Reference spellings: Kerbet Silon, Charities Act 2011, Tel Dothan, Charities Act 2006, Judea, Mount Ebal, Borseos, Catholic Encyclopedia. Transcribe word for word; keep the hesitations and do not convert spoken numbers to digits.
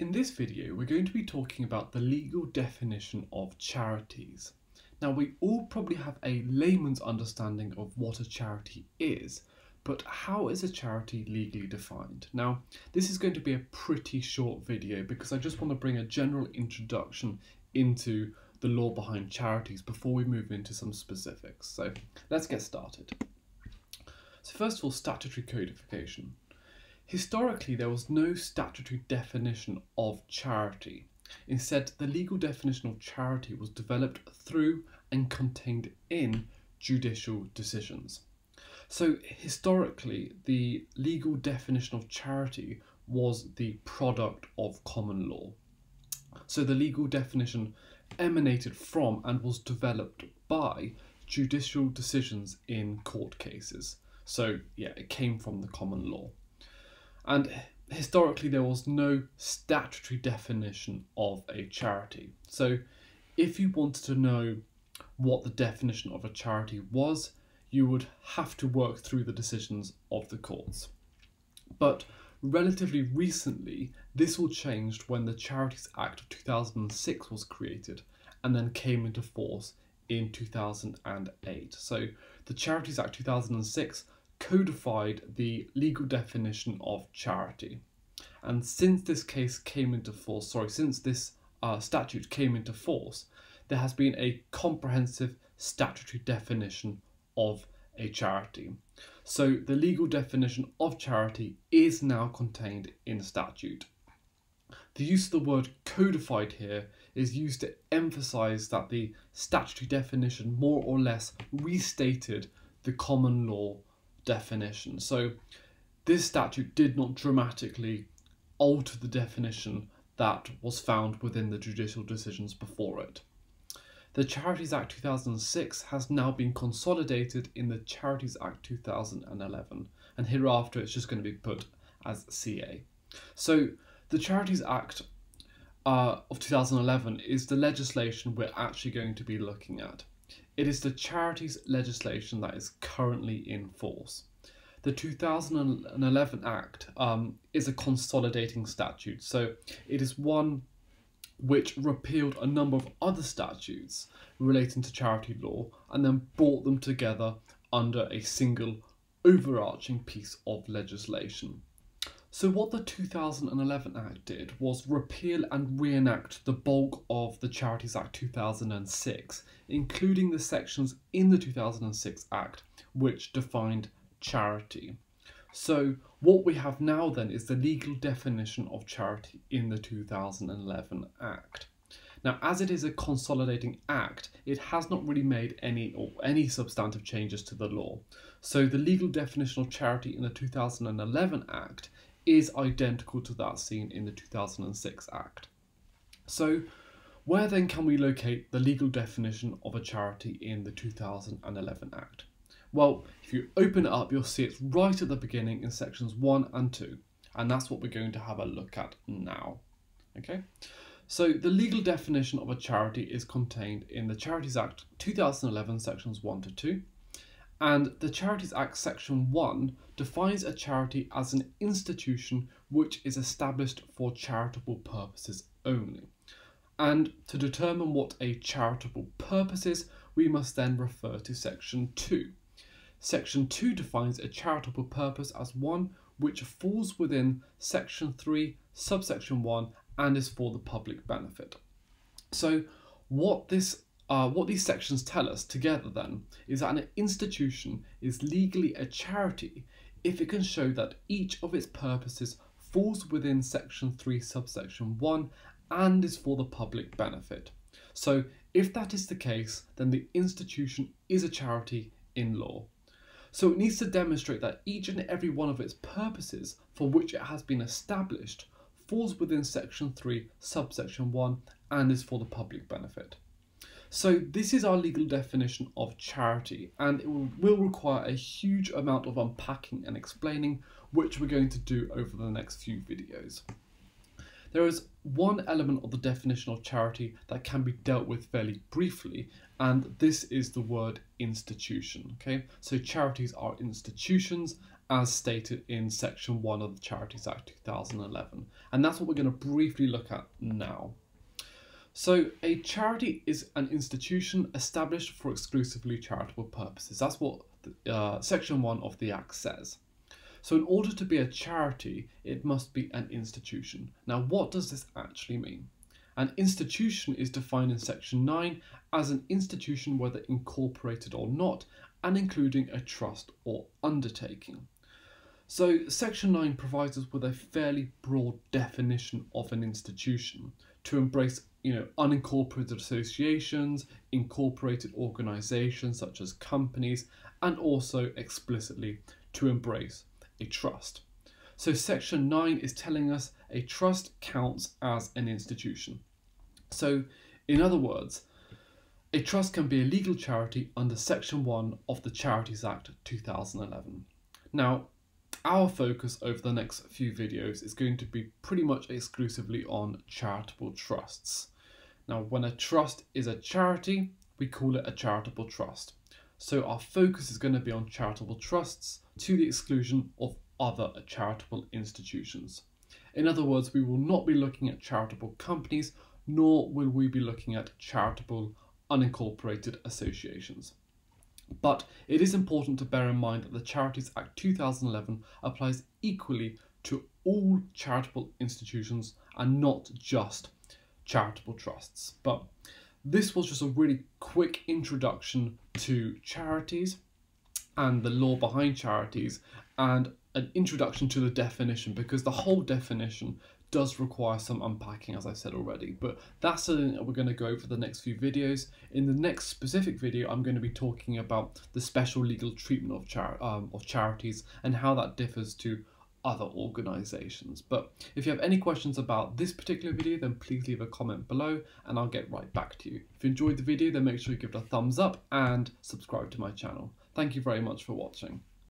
In this video, we're going to be talking about the legal definition of charities. Now, we all probably have a layman's understanding of what a charity is, but how is a charity legally defined? Now, this is going to be a pretty short video because I just want to bring a general introduction into the law behind charities before we move into some specifics. So let's get started. So first of all, statutory codification. Historically, there was no statutory definition of charity. Instead, the legal definition of charity was developed through and contained in judicial decisions. So historically, the legal definition of charity was the product of common law. So the legal definition emanated from and was developed by judicial decisions in court cases. So yeah, it came from the common law. And historically, there was no statutory definition of a charity. So if you wanted to know what the definition of a charity was, you would have to work through the decisions of the courts. But relatively recently, this all changed when the Charities Act of two thousand six was created and then came into force in two thousand eight. So the Charities Act two thousand six codified the legal definition of charity, and since this case came into force, sorry, since this uh, statute came into force, there has been a comprehensive statutory definition of a charity. So the legal definition of charity is now contained in statute. The use of the word codified here is used to emphasize that the statutory definition more or less restated the common law definition. So this statute did not dramatically alter the definition that was found within the judicial decisions before it. The Charities Act two thousand six has now been consolidated in the Charities Act two thousand eleven, and hereafter it's just going to be put as C A. So the Charities Act uh, of two thousand eleven is the legislation we're actually going to be looking at. It is the charities legislation that is currently in force. The two thousand eleven Act um, is a consolidating statute, so it is one which repealed a number of other statutes relating to charity law and then brought them together under a single overarching piece of legislation. So what the two thousand eleven Act did was repeal and reenact the bulk of the Charities Act two thousand six, including the sections in the two thousand six Act which defined charity. So what we have now then is the legal definition of charity in the two thousand eleven Act. Now, as it is a consolidating act, it has not really made any or any substantive changes to the law. So the legal definition of charity in the two thousand eleven Act is identical to that seen in the two thousand six Act. So where then can we locate the legal definition of a charity in the two thousand eleven Act? Well, if you open it up, you'll see it's right at the beginning in sections one and two, and that's what we're going to have a look at now. Okay. So the legal definition of a charity is contained in the Charities Act two thousand eleven sections one to two, and the Charities Act section one defines a charity as an institution which is established for charitable purposes only. And to determine what a charitable purpose is, we must then refer to section two. Section two defines a charitable purpose as one which falls within section three, subsection one, and is for the public benefit. So what this, uh, what these sections tell us together then is that an institution is legally a charity if it can show that each of its purposes falls within section three, subsection one, and is for the public benefit. So if that is the case, then the institution is a charity in law. So it needs to demonstrate that each and every one of its purposes for which it has been established falls within section three, subsection one, and is for the public benefit. So this is our legal definition of charity, and it will, will require a huge amount of unpacking and explaining, which we're going to do over the next few videos. There is one element of the definition of charity that can be dealt with fairly briefly, and this is the word institution. Okay, so charities are institutions, as stated in Section one of the Charities Act two thousand eleven. And that's what we're going to briefly look at now. So a charity is an institution established for exclusively charitable purposes. That's what the, uh, Section one of the Act says. So in order to be a charity, it must be an institution. Now, what does this actually mean? An institution is defined in Section nine as an institution, whether incorporated or not, and including a trust or undertaking. So Section nine provides us with a fairly broad definition of an institution to embrace, you know, unincorporated associations, incorporated organisations such as companies, and also explicitly to embrace a trust. So Section nine is telling us a trust counts as an institution. So in other words, a trust can be a legal charity under Section one of the Charities Act two thousand eleven. Now, our focus over the next few videos is going to be pretty much exclusively on charitable trusts. Now, when a trust is a charity, we call it a charitable trust. So our focus is going to be on charitable trusts to the exclusion of other charitable institutions. In other words, we will not be looking at charitable companies, nor will we be looking at charitable unincorporated associations. But it is important to bear in mind that the Charities Act two thousand eleven applies equally to all charitable institutions and not just charitable trusts. But this was just a really quick introduction to charities and the law behind charities, and an introduction to the definition, because the whole definition does require some unpacking, as I said already, but that's something that we're going to go over the next few videos. In the next specific video, I'm going to be talking about the special legal treatment of, char um, of charities and how that differs to other organisations. But if you have any questions about this particular video, then please leave a comment below and I'll get right back to you. If you enjoyed the video, then make sure you give it a thumbs up and subscribe to my channel. Thank you very much for watching.